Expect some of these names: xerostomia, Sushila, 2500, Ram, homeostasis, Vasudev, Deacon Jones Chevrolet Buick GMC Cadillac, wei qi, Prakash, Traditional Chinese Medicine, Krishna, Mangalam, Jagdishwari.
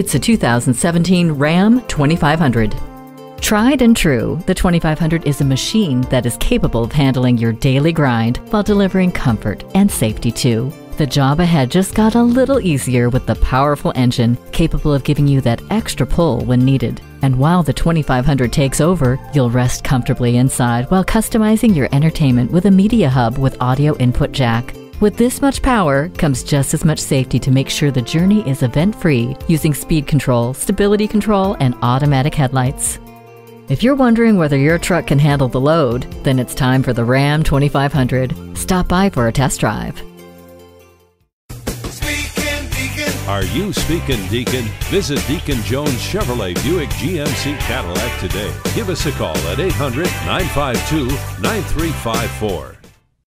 It's a 2017 Ram 2500. Tried and true, the 2500 is a machine that is capable of handling your daily grind while delivering comfort and safety too. The job ahead just got a little easier with the powerful engine, capable of giving you that extra pull when needed. And while the 2500 takes over, you'll rest comfortably inside while customizing your entertainment with a media hub with audio input jack. With this much power comes just as much safety to make sure the journey is event-free, using speed control, stability control, and automatic headlights. If you're wondering whether your truck can handle the load, then it's time for the Ram 2500. Stop by for a test drive. Are you speaking, Deacon? Visit Deacon Jones Chevrolet Buick GMC Cadillac today. Give us a call at 800-952-9354.